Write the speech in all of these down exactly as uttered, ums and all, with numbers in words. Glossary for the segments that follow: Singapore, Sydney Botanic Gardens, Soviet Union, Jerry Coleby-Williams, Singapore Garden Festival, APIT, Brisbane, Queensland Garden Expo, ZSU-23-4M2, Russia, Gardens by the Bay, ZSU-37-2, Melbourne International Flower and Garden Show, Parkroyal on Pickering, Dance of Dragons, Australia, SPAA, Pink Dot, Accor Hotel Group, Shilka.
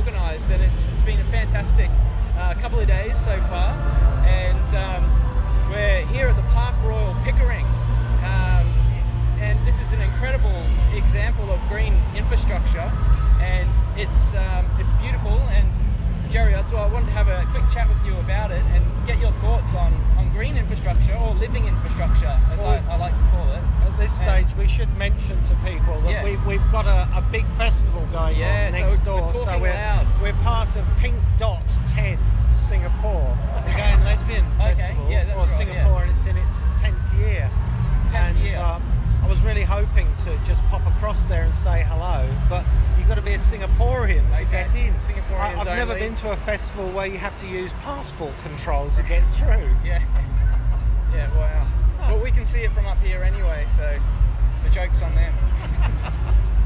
organised, and it's, it's been a fantastic uh, couple of days so far. And um, we're here at the Parkroyal Pickering, um, and this is an incredible example of green infrastructure, and it's um, it's beautiful. And Jerry, that's why I wanted to have a quick chat with you about it and get your thoughts on, on green infrastructure, or living infrastructure, as well, I, I like to call it. At this and stage, we should mention to people that yeah. we, we've got a, a big festival going yeah, on next so door. We're so we're, loud. we're part of Pink Dot ten, Singapore, the Gay and Lesbian okay, Festival yeah, for right, Singapore, yeah. and it's in its tenth year. tenth and year. Um, I was really hoping to just pop across there and say hello, but you've got to be a Singaporean to okay. get in. I, I've never only. been to a festival where you have to use passport control to get through. Yeah, yeah, wow. Well, we can see it from up here anyway, so the joke's on them.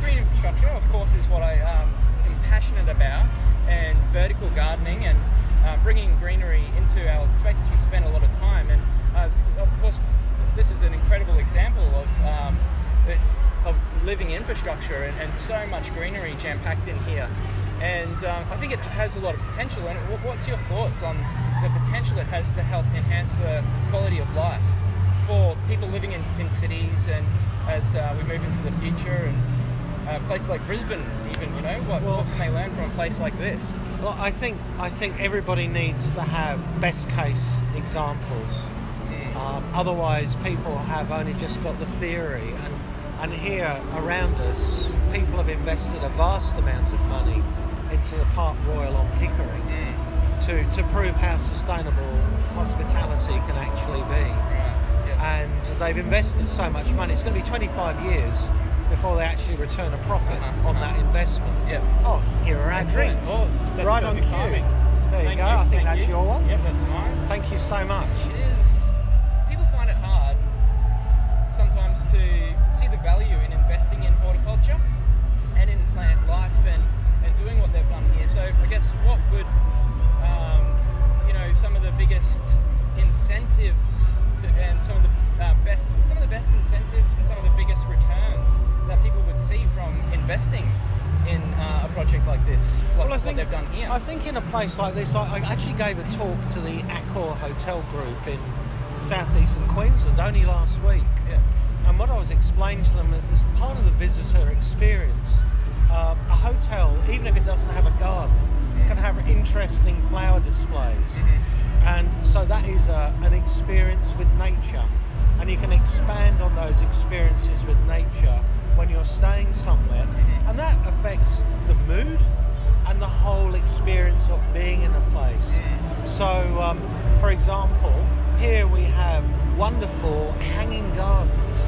Green infrastructure, of course, is what I um, am passionate about, and vertical gardening and uh, bringing greenery into our spaces we spend a lot of time. And uh, of course, this is an incredible example of um, of living infrastructure, and, and so much greenery jam-packed in here. And um, I think it has a lot of potential. And what's your thoughts on the potential it has to help enhance the quality of life for people living in, in cities, and as uh, we move into the future, and a place like Brisbane, even, you know, what, well, what can they learn from a place like this? Well, I think I think everybody needs to have best case examples. Um, otherwise, people have only just got the theory, and, and here around us, people have invested a vast amount of money into the Parkroyal on Pickering mm. to, to prove how sustainable hospitality can actually be. Right. Yep. And they've invested so much money, it's going to be twenty-five years before they actually return a profit uh-huh, on uh-huh. that investment. Yep. Oh, here are our Excellent. drinks. Oh, right on cue. Timing. There you Thank go, you. I think Thank that's you. your one. Yep, that's mine. Thank you so much. It is. Sometimes to see the value in investing in horticulture and in plant life, and, and doing what they've done here. So I guess what would, um, you know, some of the biggest incentives to, and some of the uh, best, some of the best incentives and some of the biggest returns that people would see from investing in uh, a project like this, like well, I think, what they've done here? I think in a place like this, I, I actually gave a talk to the Accor Hotel Group in southeastern Queensland only last week, yeah. and what I was explaining to them is part of the visitor experience. Um, a hotel, even if it doesn't have a garden, yeah. can have interesting flower displays, mm-hmm. and so that is a, an experience with nature, and you can expand on those experiences with nature when you're staying somewhere, mm-hmm. and that affects the mood and the whole experience of being in a place. Yeah. So, um, for example, here we have wonderful hanging gardens.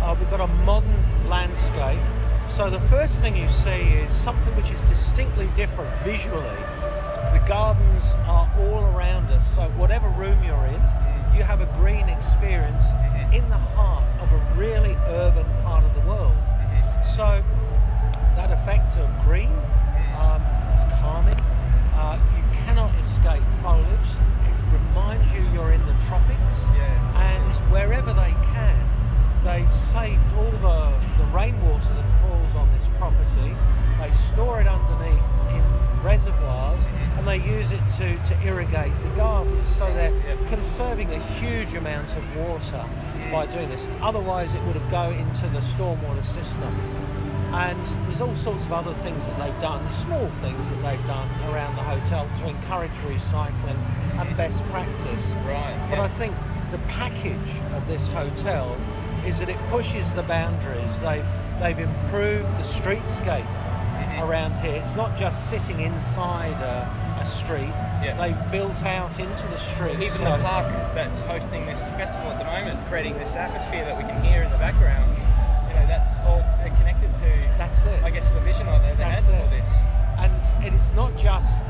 Uh, we've got a modern landscape. So the first thing you see is something which is distinctly different visually. The gardens are all around us. So whatever room you're in, you have a green experience in the heart of a really urban part of the world. So that effect of green um, is calming. Uh, you cannot escape foliage. Reminds you you're in the tropics, yeah. and wherever they can, they've saved all the, the rainwater that falls on this property. They store it underneath in reservoirs, and they use it to, to irrigate the gardens. So they're yeah. conserving a huge amount of water yeah. by doing this. Otherwise, it would have gone into the stormwater system. And there's all sorts of other things that they've done, small things that they've done around the hotel to encourage recycling and best practice. Right. But yeah. I think the package of this hotel is that it pushes the boundaries. They've, they've improved the streetscape mm-hmm. around here. It's not just sitting inside a, a street. Yeah. They've built out into the street. Even so the park that's hosting this festival at the moment, creating this atmosphere that we can hear in the background, you know, that's all connected to, that's it. I guess, the vision of it, they had for this. And it's not just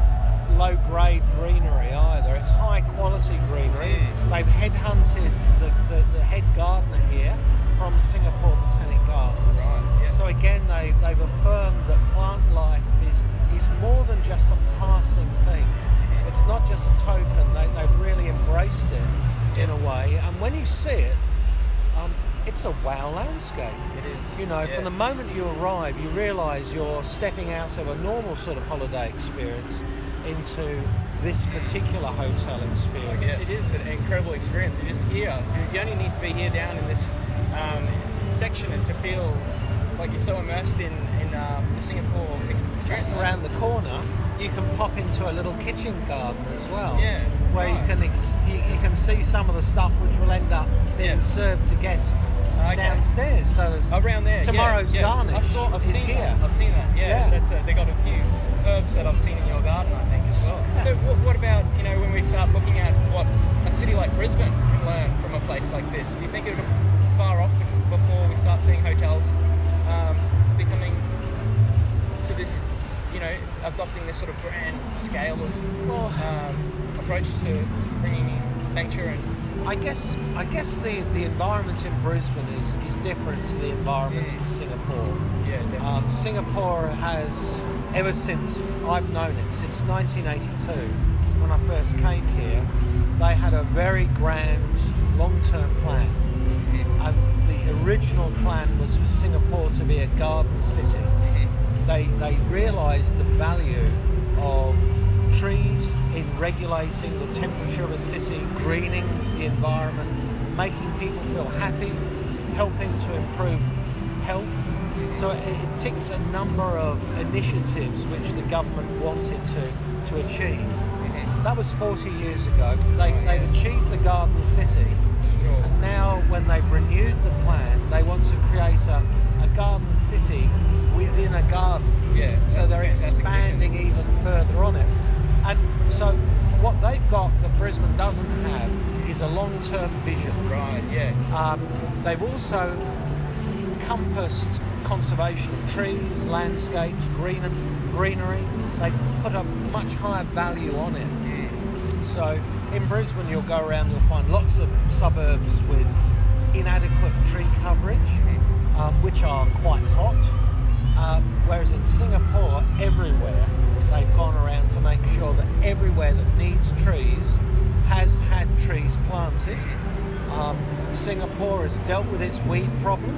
low-grade greenery either, it's high-quality greenery. Yeah. They've headhunted the, the, the head gardener here from Singapore Botanic Gardens. Right, yeah. So again, they, they've affirmed that plant life is, is more than just a passing thing. Yeah. It's not just a token, they, they've really embraced it yeah. in a way. And when you see it, um, it's a wow landscape. It is. You know, yeah. From the moment you arrive, you realise you're stepping out of a normal sort of holiday experience into this particular hotel experience. Yes. It is an incredible experience. It is here. You only need to be here down in this um, section and to feel like you're so immersed in, in um, the Singapore experience. Just around the corner, you can pop into a little kitchen garden as well, yeah, where right. you can ex you, you can see some of the stuff which will end up being yeah. served to guests uh, okay. downstairs. So around there, tomorrow's yeah, yeah. garnish I've saw, I've is seen here. That. I've seen that. Yeah, yeah. That's a, they got a few herbs that I've seen in your garden, I think, as well. Yeah. So what, what about, you know, when we start looking at what a city like Brisbane can learn from a place like this? Do you think it'll be far off before we start seeing hotels um, becoming to this? You know, adopting this sort of grand scale of well, um, approach to bringing in nature and. I guess I guess the the environment in Brisbane is is different to the environment yeah. in Singapore. Yeah, definitely. Um, Singapore has, ever since I've known it, since nineteen eighty-two, when I first came here, they had a very grand long-term plan. Yeah. And the original plan was for Singapore to be a garden city. They, they realised the value of trees in regulating the temperature of a city, greening the environment, making people feel happy, helping to improve health. So it, it ticked a number of initiatives which the government wanted to, to achieve. That was forty years ago. They, they've achieved the garden city, and now when they've renewed the plan, they want to create a, a garden city within a garden, yeah, so they're expanding even further on it. And so what they've got that Brisbane doesn't have is a long-term vision. Right, yeah. Um, they've also encompassed conservation of trees, landscapes, green, greenery. They put a much higher value on it. Yeah. So in Brisbane you'll go around and you'll find lots of suburbs with inadequate tree coverage, yeah. um, which are quite hot. Um, whereas in Singapore, everywhere they've gone around to make sure that everywhere that needs trees has had trees planted. Um, Singapore has dealt with its weed problem,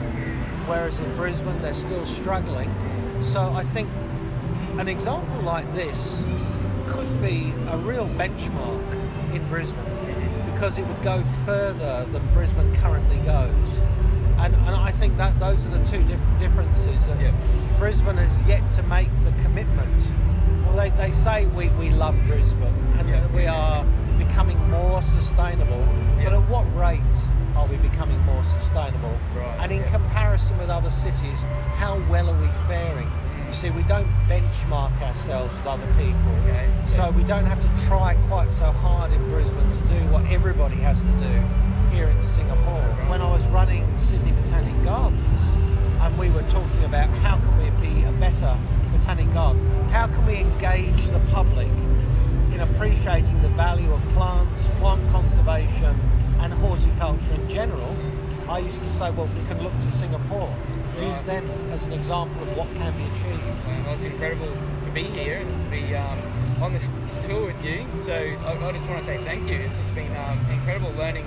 whereas in Brisbane they're still struggling. So I think an example like this could be a real benchmark in Brisbane, because it would go further than Brisbane currently goes. And, and I think that those are the two different differences. And yep. Brisbane has yet to make the commitment. Well, they, they say we, we love Brisbane and yep. that we are becoming more sustainable. Yep. But at what rate are we becoming more sustainable? Right, and in yep. comparison with other cities, how well are we faring? You see, we don't benchmark ourselves with other people. Okay. So yep. we don't have to try quite so hard in Brisbane to do what everybody has to do here in Singapore. When I was running Sydney Botanic Gardens, and we were talking about how can we be a better botanic garden, how can we engage the public in appreciating the value of plants, plant conservation and horticulture in general, I used to say, well, we can look to Singapore, right. use them as an example of what can be achieved. Well, it's incredible to be here and to be um, on this tour with you, so I, I just want to say thank you. It's, it's been um, incredible learning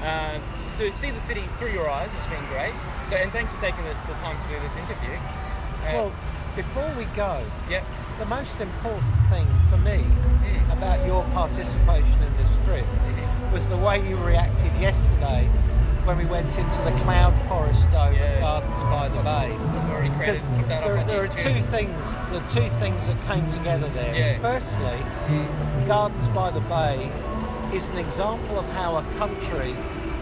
Uh, to see the city through your eyes. It's been great. So, and thanks for taking the, the time to do this interview. Uh, well, before we go, yeah. the most important thing for me yeah. about your participation in this trip yeah. was the way you reacted yesterday when we went into the cloud forest dome yeah. at Gardens by the Bay. Because there, there are two things, the two things that came together there. Yeah. Firstly, yeah. Gardens by the Bay is an example of how a country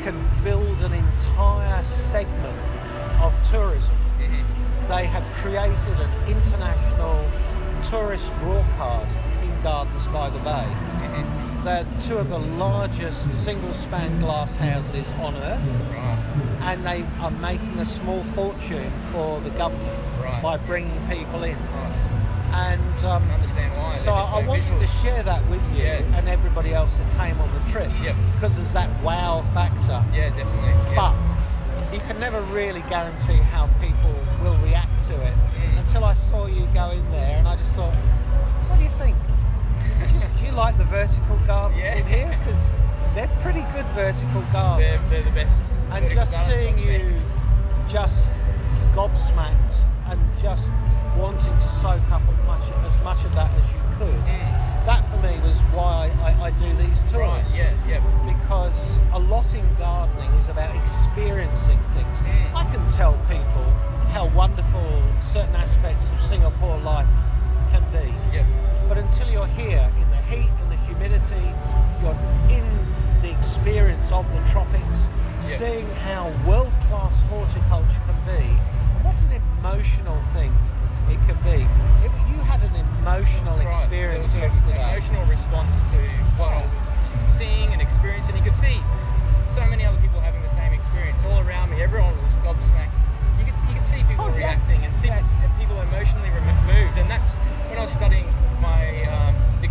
can build an entire segment of tourism. Mm-hmm. They have created an international tourist draw card in Gardens by the Bay. Mm-hmm. They're two of the largest single-span glass houses on earth, right. and they are making a small fortune for the government right. by bringing people in. Right. And um, I understand why. So, so I wanted visual. to share that with you yeah. and everybody else that came on the trip, yep. because there's that wow factor. Yeah, definitely. Yep. But you can never really guarantee how people will react to it mm. until I saw you go in there and I just thought, what do you think? do, you, do you like the vertical gardens yeah. in here? Because They're pretty good vertical gardens. They're, they're the best. And just seeing you just gobsmacked and just wanting to soak up as much, as much of that as you could, mm. that for me was why I, I do these tours. Right, yeah, yeah. Because a lot in gardening is about experiencing things. Mm. I can tell people how wonderful certain aspects of Singapore life can be. Yep. But until you're here in the heat and the humidity, you're in the experience of the tropics, yep. seeing how world-class horticulture can be, and what an emotional thing it can be. If you had an emotional That's experience right. yesterday. An emotional response to what I was seeing and experiencing. You could see so many other people having the same experience all around me. Everyone was gobsmacked. You could, you could see people oh, reacting yes, and see yes. people emotionally moved, and that's when I was studying my um, de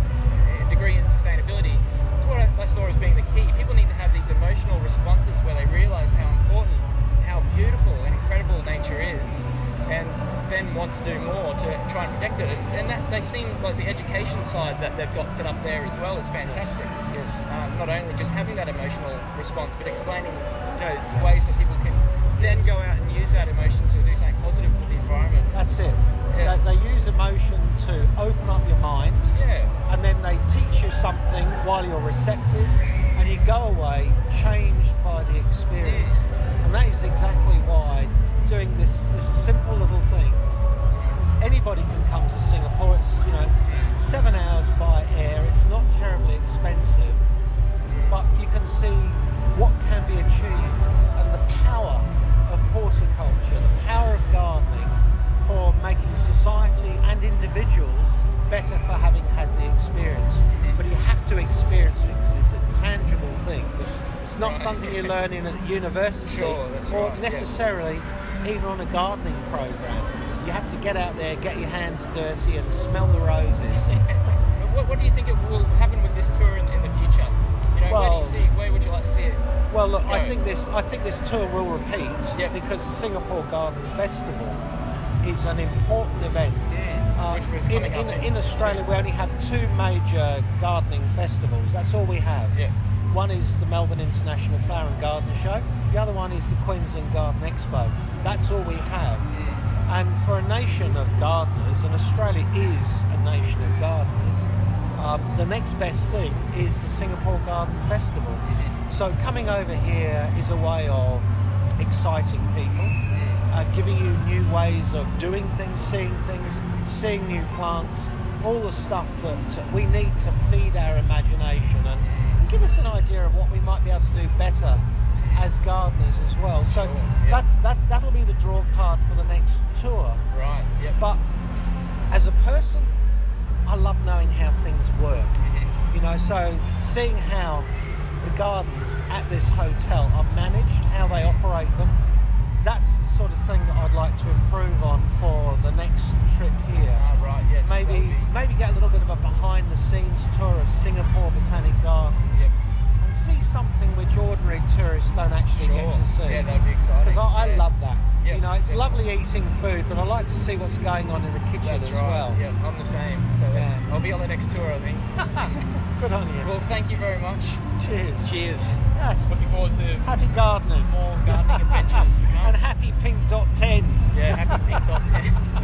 degree in sustainability. That's what I, I saw as being the key. People need to have these emotional responses where they realise how important, how beautiful and incredible nature is, and then want to do more to try and protect it. And, and that they seem like the education side that they've got set up there as well is fantastic. Yes. Yes. Um, not only just having that emotional response, but explaining, you know, yes. ways that people can then go out and use that emotion to do something positive for the environment. That's it. Yeah. They, they use emotion to open up your mind, yeah. and then they teach you something while you're receptive, and you go away changed by the experience. Yeah. And that is exactly why doing this this simple little thing, anybody can come to Singapore. It's, you know, seven hours by air. It's not terribly expensive, but you can see what can be achieved and the power of horticulture, the power of gardening for making society and individuals better for having had the experience. But you have to experience it because it's a tangible thing. It's not something you learn in at university sure, that's or right, necessarily yeah. even on a gardening program. You have to get out there, get your hands dirty and smell the roses. what, what do you think it will happen with this tour in, in the future? You know, well, where do you see, where would you like to see it? Well, look, I think this, I think this tour will repeat yep. because the Singapore Garden Festival is an important event. Yeah, uh, which was in, in, in Australia, yeah. we only have two major gardening festivals. That's all we have. Yeah. One is the Melbourne International Flower and Garden Show. The other one is the Queensland Garden Expo. That's all we have. Yeah. And for a nation of gardeners, and Australia is a nation of gardeners, um, the next best thing is the Singapore Garden Festival. Yeah. So coming over here is a way of exciting people. Uh, giving you new ways of doing things, seeing things, seeing new plants, all the stuff that we need to feed our imagination and, and give us an idea of what we might be able to do better as gardeners as well. So sure, yeah. that's that. That'll be the draw card for the next tour. Right. Yep. But as a person, I love knowing how things work. Mm-hmm. You know, so seeing how the gardens at this hotel are managed, how they operate them. That's the sort of thing that I'd like to improve on for the next trip here. Ah, right, yes. Maybe, maybe get a little bit of a behind-the-scenes tour of Singapore Botanic Gardens yep. and see something which ordinary tourists don't actually sure. get to see. Yeah, that'd be exciting. Because I, I yeah. love that. Yep. You know, it's yep. lovely eating food, but I like to see what's going on in the kitchen That's as right. well. Yeah, I'm the same. So yeah. I'll be on the next tour, I think. Good on you. Well, thank you very much. Cheers. Cheers. Yes. Looking forward to happy gardening, more gardening adventures. And happy Pink Dot ten. Yeah, happy Pink Dot ten.